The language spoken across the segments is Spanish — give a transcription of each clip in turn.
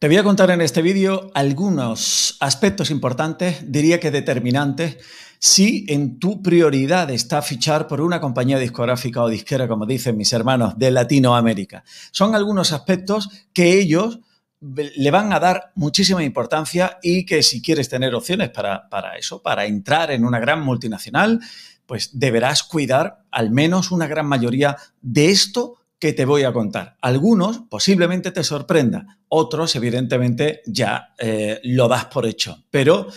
Te voy a contar en este vídeo algunos aspectos importantes, diría que determinantes, si en tu prioridad está fichar por una compañía discográfica o disquera, como dicen mis hermanos de Latinoamérica. Son algunos aspectos que ellos le van a dar muchísima importancia y que si quieres tener opciones para eso, para entrar en una gran multinacional, pues deberás cuidar al menos una gran mayoría de esto que te voy a contar. Algunos posiblemente te sorprenda, otros evidentemente ya lo das por hecho, pero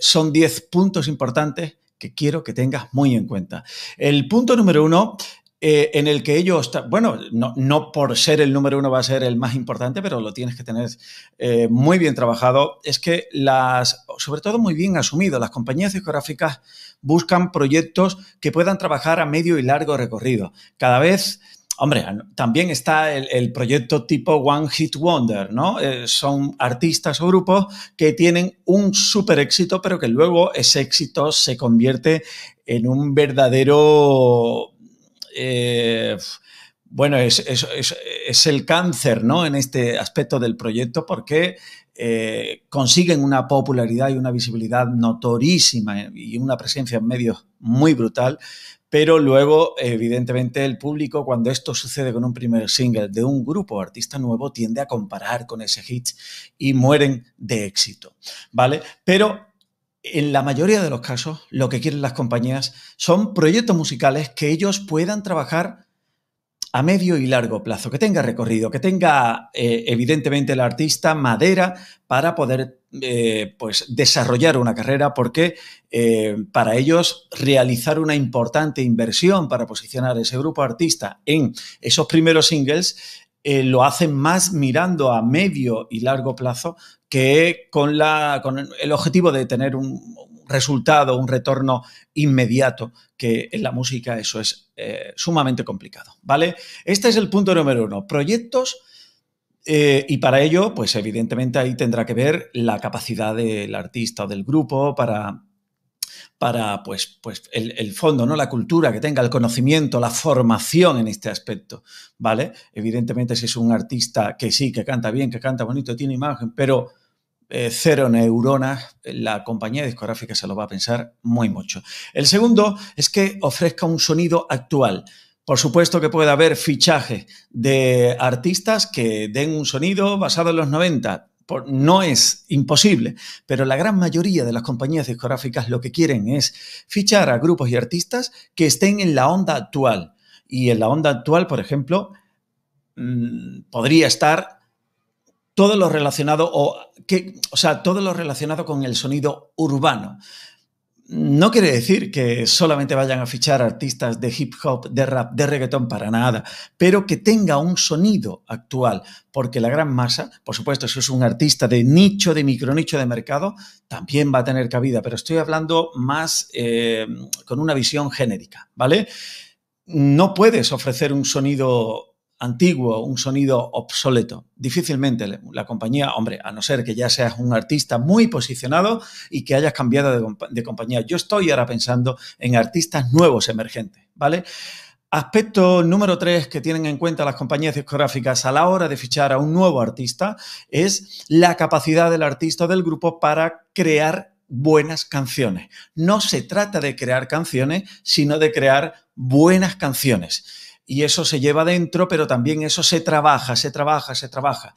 son 10 puntos importantes que quiero que tengas muy en cuenta. El punto número 1... en el que ellos, bueno, no por ser el número 1 va a ser el más importante, pero lo tienes que tener muy bien trabajado, es que sobre todo muy bien asumido, las compañías discográficas buscan proyectos que puedan trabajar a medio y largo recorrido. Cada vez, hombre, también está el proyecto tipo One Hit Wonder, ¿no? Son artistas o grupos que tienen un súper éxito, pero que luego ese éxito se convierte en un verdadero... bueno, es el cáncer, ¿no? En este aspecto del proyecto, porque consiguen una popularidad y una visibilidad notorísima y una presencia en medios muy brutal, pero luego, evidentemente, el público, cuando esto sucede con un primer single de un grupo o artista nuevo, tiende a comparar con ese hit y mueren de éxito, ¿vale? Pero... en la mayoría de los casos, lo que quieren las compañías son proyectos musicales que ellos puedan trabajar a medio y largo plazo, que tenga recorrido, que tenga, evidentemente, el artista madera para poder pues desarrollar una carrera, porque para ellos realizar una importante inversión para posicionar ese grupo artista en esos primeros singles lo hacen más mirando a medio y largo plazo que con el objetivo de tener un resultado, un retorno inmediato, que en la música eso es sumamente complicado, ¿vale? Este es el punto número 1, proyectos, y para ello, pues evidentemente ahí tendrá que ver la capacidad del artista o del grupo para pues el fondo, ¿no? La cultura que tenga, el conocimiento, la formación en este aspecto, ¿vale? Evidentemente, si es un artista que sí, que canta bien, que canta bonito, tiene imagen, pero cero neuronas, la compañía discográfica se lo va a pensar muy mucho. El segundo es que ofrezca un sonido actual. Por supuesto que puede haber fichajes de artistas que den un sonido basado en los 90, no es imposible, pero la gran mayoría de las compañías discográficas lo que quieren es fichar a grupos y artistas que estén en la onda actual. Y en la onda actual, por ejemplo, podría estar todo lo relacionado, todo lo relacionado con el sonido urbano. No quiere decir que solamente vayan a fichar artistas de hip hop, de rap, de reggaetón, para nada, pero que tenga un sonido actual, porque la gran masa, por supuesto, si es un artista de nicho, de micronicho de mercado, también va a tener cabida, pero estoy hablando más con una visión genérica, ¿vale? No puedes ofrecer un sonido antiguo, un sonido obsoleto. Difícilmente la compañía, hombre, a no ser que ya seas un artista muy posicionado y que hayas cambiado de compañía. Yo estoy ahora pensando en artistas nuevos, emergentes, ¿vale? Aspecto número 3 que tienen en cuenta las compañías discográficas a la hora de fichar a un nuevo artista es la capacidad del artista o del grupo para crear buenas canciones. No se trata de crear canciones, sino de crear buenas canciones. Y eso se lleva dentro, pero también eso se trabaja, se trabaja, se trabaja.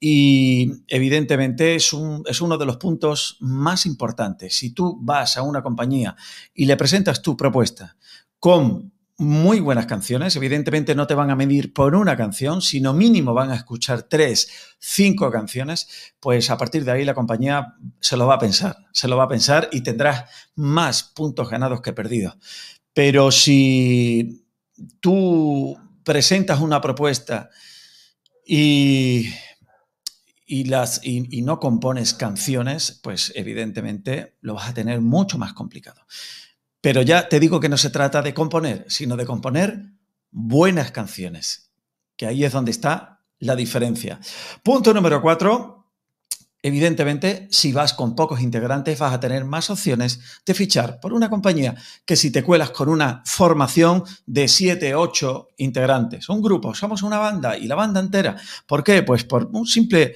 Y evidentemente es uno de los puntos más importantes. Si tú vas a una compañía y le presentas tu propuesta con muy buenas canciones, evidentemente no te van a medir por una canción, sino mínimo van a escuchar 3, 5 canciones, pues a partir de ahí la compañía se lo va a pensar, se lo va a pensar y tendrás más puntos ganados que perdidos. Pero si... tú presentas una propuesta y no compones canciones, pues evidentemente lo vas a tener mucho más complicado. Pero ya te digo que no se trata de componer, sino de componer buenas canciones, que ahí es donde está la diferencia. Punto número 4. Evidentemente, si vas con pocos integrantes, vas a tener más opciones de fichar por una compañía que si te cuelas con una formación de 7, 8 integrantes. Un grupo, somos una banda y la banda entera. ¿Por qué? Pues por un simple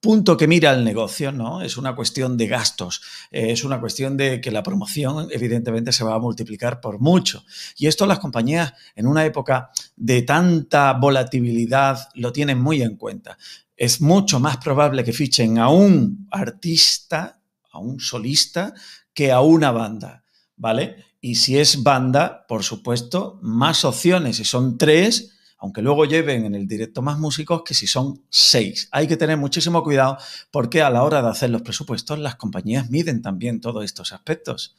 punto que mira el negocio, ¿no? Es una cuestión de gastos, es una cuestión de que la promoción evidentemente se va a multiplicar por mucho. Y esto las compañías en una época de tanta volatilidad lo tienen muy en cuenta. Es mucho más probable que fichen a un artista, a un solista, que a una banda, ¿vale? Y si es banda, por supuesto, más opciones. Si son tres, aunque luego lleven en el directo más músicos que si son 6. Hay que tener muchísimo cuidado porque a la hora de hacer los presupuestos las compañías miden también todos estos aspectos.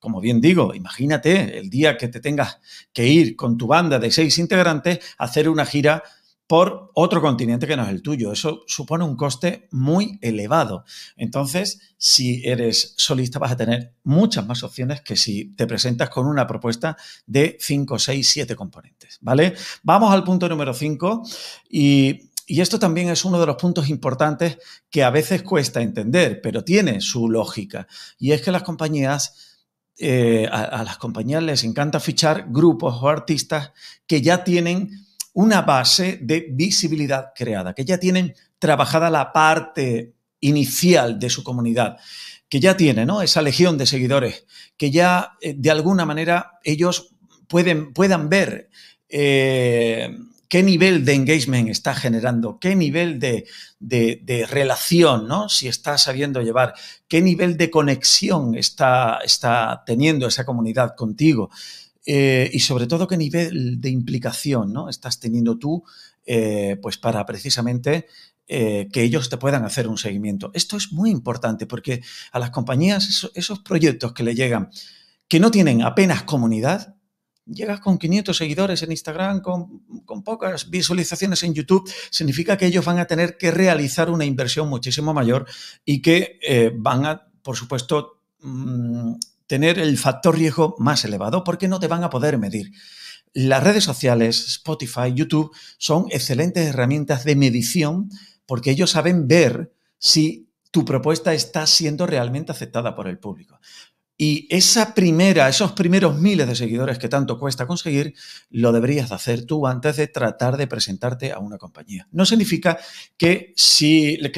Como bien digo, imagínate el día que te tengas que ir con tu banda de 6 integrantes a hacer una gira por otro continente que no es el tuyo. Eso supone un coste muy elevado. Entonces, si eres solista vas a tener muchas más opciones que si te presentas con una propuesta de 5, 6, 7 componentes, ¿vale? Vamos al punto número 5 y esto también es uno de los puntos importantes que a veces cuesta entender, pero tiene su lógica. Y es que las compañías... a las compañías les encanta fichar grupos o artistas que ya tienen una base de visibilidad creada, que ya tienen trabajada la parte inicial de su comunidad, que ya tienen, ¿no?, esa legión de seguidores, que ya de alguna manera ellos puedan ver qué nivel de engagement está generando, qué nivel de relación, ¿no?, si está sabiendo llevar, qué nivel de conexión está teniendo esa comunidad contigo. Y sobre todo qué nivel de implicación, ¿no?, estás teniendo tú pues para precisamente que ellos te puedan hacer un seguimiento. Esto es muy importante porque a las compañías esos proyectos que le llegan que no tienen apenas comunidad, llegas con 500 seguidores en Instagram, con pocas visualizaciones en YouTube, significa que ellos van a tener que realizar una inversión muchísimo mayor y que van a, por supuesto, tener el factor riesgo más elevado porque no te van a poder medir. Las redes sociales, Spotify, YouTube, son excelentes herramientas de medición porque ellos saben ver si tu propuesta está siendo realmente aceptada por el público. Y esos primeros miles de seguidores que tanto cuesta conseguir, lo deberías de hacer tú antes de tratar de presentarte a una compañía. No significa que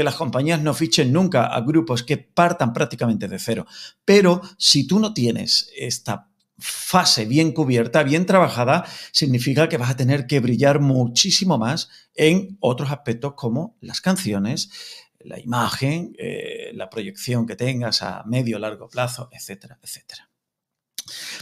las compañías no fichen nunca a grupos que partan prácticamente de cero. Pero si tú no tienes esta fase bien cubierta, bien trabajada, significa que vas a tener que brillar muchísimo más en otros aspectos como las canciones, la imagen, la proyección que tengas a medio o largo plazo, etcétera, etcétera.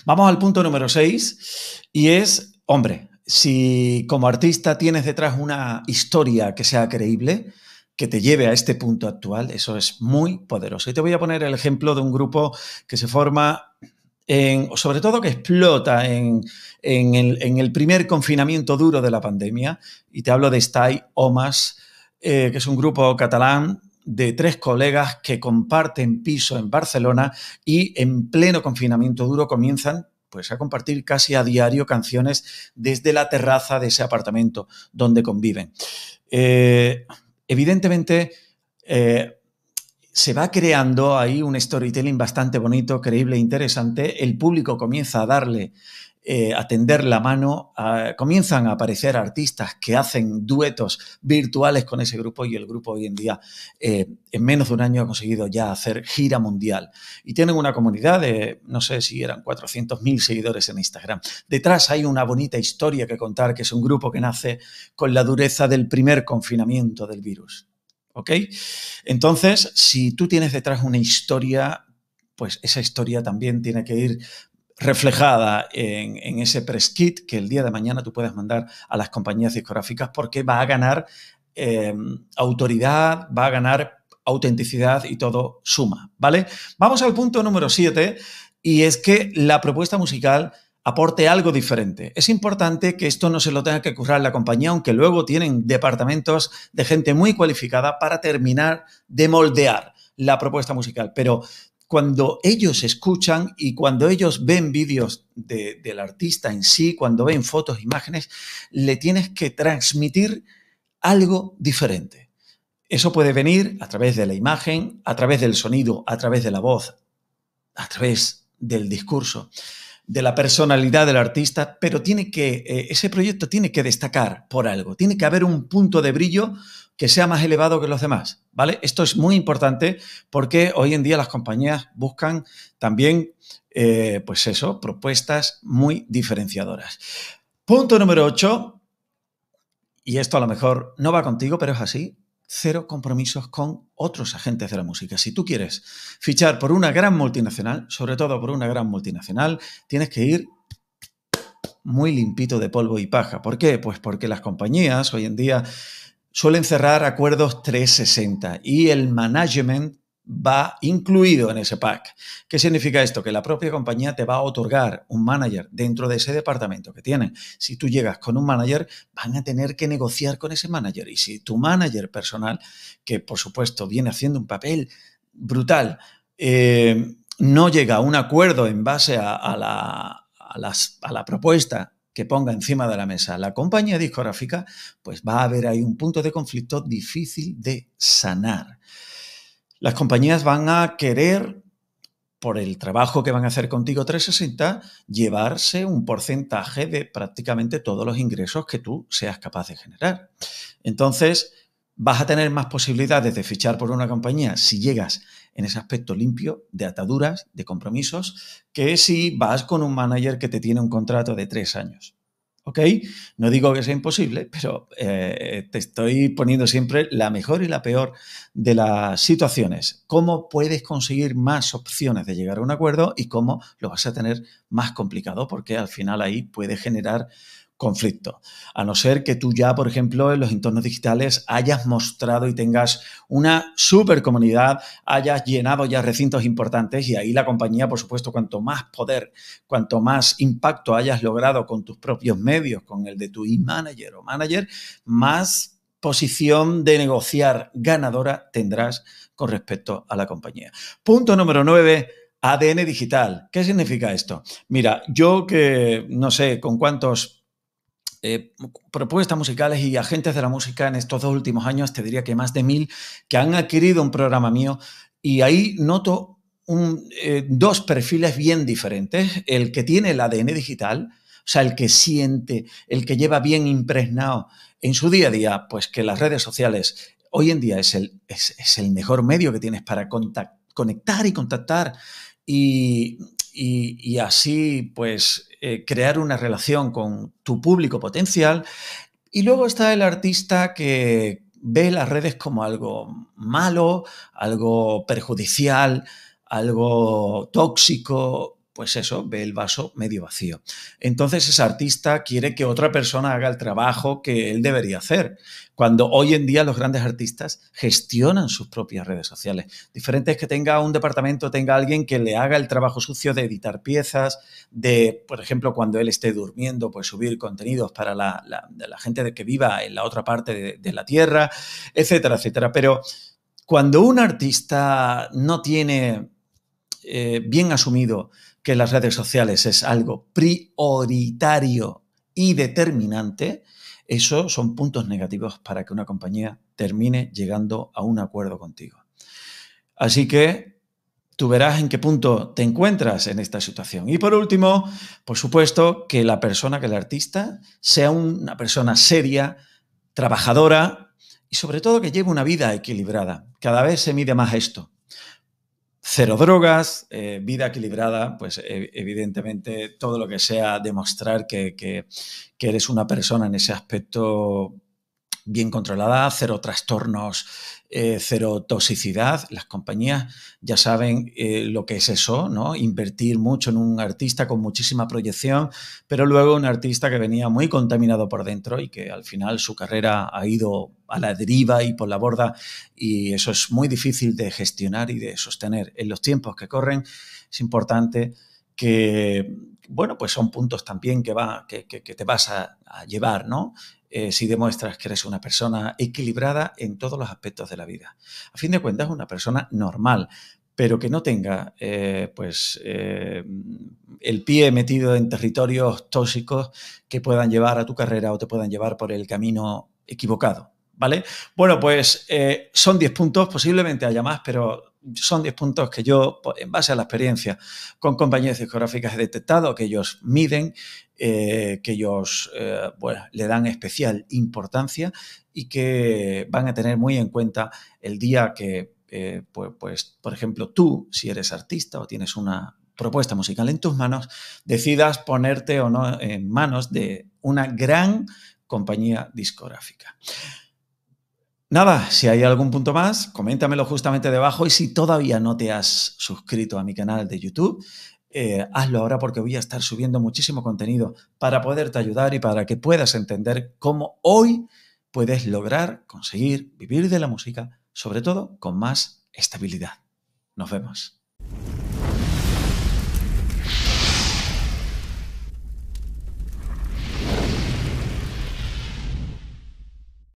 Vamos al punto número 6 y es, hombre, si como artista tienes detrás una historia que sea creíble, que te lleve a este punto actual, eso es muy poderoso. Y te voy a poner el ejemplo de un grupo que se forma, sobre todo que explota en el primer confinamiento duro de la pandemia, y te hablo de Stay Homas, que es un grupo catalán de 3 colegas que comparten piso en Barcelona y en pleno confinamiento duro comienzan pues a compartir casi a diario canciones desde la terraza de ese apartamento donde conviven. Evidentemente se va creando ahí un storytelling bastante bonito, creíble e interesante. El público comienza a darle a tender la mano, comienzan a aparecer artistas que hacen duetos virtuales con ese grupo y el grupo hoy en día en menos de un año ha conseguido ya hacer gira mundial y tienen una comunidad de, no sé si eran 400.000 seguidores en Instagram. Detrás hay una bonita historia que contar, que es un grupo que nace con la dureza del primer confinamiento del virus, ¿ok? Entonces, si tú tienes detrás una historia, pues esa historia también tiene que ir reflejada en ese press kit que el día de mañana tú puedas mandar a las compañías discográficas porque va a ganar autoridad, va a ganar autenticidad y todo suma, ¿vale? Vamos al punto número 7 y es que la propuesta musical aporte algo diferente. Es importante que esto no se lo tenga que currar la compañía, aunque luego tienen departamentos de gente muy cualificada para terminar de moldear la propuesta musical, pero cuando ellos escuchan y cuando ellos ven vídeos del artista en sí, cuando ven fotos, imágenes, le tienes que transmitir algo diferente. Eso puede venir a través de la imagen, a través del sonido, a través de la voz, a través del discurso. de la personalidad del artista, pero tiene que, ese proyecto tiene que destacar por algo, tiene que haber un punto de brillo que sea más elevado que los demás, ¿vale? Esto es muy importante porque hoy en día las compañías buscan también, pues eso, propuestas muy diferenciadoras. Punto número 8, y esto a lo mejor no va contigo, pero es así, cero compromisos con otros agentes de la música. Si tú quieres fichar por una gran multinacional, sobre todo por una gran multinacional, tienes que ir muy limpito de polvo y paja. ¿Por qué? Pues porque las compañías hoy en día suelen cerrar acuerdos 360 y el management va incluido en ese pack. ¿Qué significa esto? Que la propia compañía te va a otorgar un manager dentro de ese departamento que tienen. Si tú llegas con un manager, van a tener que negociar con ese manager. Y si tu manager personal, que por supuesto viene haciendo un papel brutal, no llega a un acuerdo en base a la propuesta que ponga encima de la mesa la compañía discográfica, pues va a haber ahí un punto de conflicto difícil de sanar. Las compañías van a querer, por el trabajo que van a hacer contigo 360, llevarse un porcentaje de prácticamente todos los ingresos que tú seas capaz de generar. Entonces, vas a tener más posibilidades de fichar por una compañía si llegas en ese aspecto limpio de ataduras, de compromisos, que si vas con un manager que te tiene un contrato de 3 años. ¿Ok? No digo que sea imposible, pero te estoy poniendo siempre la mejor y la peor de las situaciones. ¿Cómo puedes conseguir más opciones de llegar a un acuerdo y cómo lo vas a tener más complicado? Porque al final ahí puede generar conflicto. A no ser que tú ya, por ejemplo, en los entornos digitales hayas mostrado y tengas una super comunidad, hayas llenado ya recintos importantes y ahí la compañía, por supuesto, cuanto más poder, cuanto más impacto hayas logrado con tus propios medios, con el de tu e-manager o manager, más posición de negociar ganadora tendrás con respecto a la compañía. Punto número 9. ADN digital. ¿Qué significa esto? Mira, yo que no sé con cuántos propuestas musicales y agentes de la música en estos 2 últimos años, te diría que más de 1000 que han adquirido un programa mío, y ahí noto dos perfiles bien diferentes: el que tiene el ADN digital, o sea, el que siente, el que lleva bien impregnado en su día a día, pues que las redes sociales hoy en día es el mejor medio que tienes para conectar y contactar y así pues crear una relación con tu público potencial. Y luego está el artista que ve las redes como algo malo, algo perjudicial, algo tóxico, pues eso, ve el vaso medio vacío. Entonces ese artista quiere que otra persona haga el trabajo que él debería hacer, cuando hoy en día los grandes artistas gestionan sus propias redes sociales. Diferente es que tenga un departamento, tenga alguien que le haga el trabajo sucio de editar piezas, de, por ejemplo, cuando él esté durmiendo, pues subir contenidos para la gente que viva en la otra parte de la tierra, etcétera, etcétera. Pero cuando un artista no tiene bien asumido que las redes sociales es algo prioritario y determinante, esos son puntos negativos para que una compañía termine llegando a un acuerdo contigo. Así que tú verás en qué punto te encuentras en esta situación. Y por último, por supuesto, que la persona, que el artista, sea una persona seria, trabajadora y sobre todo que lleve una vida equilibrada. Cada vez se mide más esto. Cero drogas, vida equilibrada, pues evidentemente todo lo que sea demostrar que eres una persona en ese aspecto bien controlada, cero trastornos, cero toxicidad. Las compañías ya saben lo que es eso, ¿no? Invertir mucho en un artista con muchísima proyección, pero luego un artista que venía muy contaminado por dentro y que al final su carrera ha ido a la deriva y por la borda, y eso es muy difícil de gestionar y de sostener. En los tiempos que corren es importante que, bueno, pues son puntos también que te vas a llevar, ¿no? Si demuestras que eres una persona equilibrada en todos los aspectos de la vida. A fin de cuentas, una persona normal, pero que no tenga el pie metido en territorios tóxicos que puedan llevar a tu carrera o te puedan llevar por el camino equivocado, ¿vale? Bueno, pues son 10 puntos, posiblemente haya más, pero son 10 puntos que yo, en base a la experiencia con compañías discográficas, he detectado que ellos miden, que ellos bueno, le dan especial importancia y que van a tener muy en cuenta el día que, pues, por ejemplo, tú, si eres artista o tienes una propuesta musical en tus manos, decidas ponerte o no en manos de una gran compañía discográfica. Nada, si hay algún punto más, coméntamelo justamente debajo, y si todavía no te has suscrito a mi canal de YouTube, hazlo ahora, porque voy a estar subiendo muchísimo contenido para poderte ayudar y para que puedas entender cómo hoy puedes lograr conseguir vivir de la música, sobre todo con más estabilidad. Nos vemos.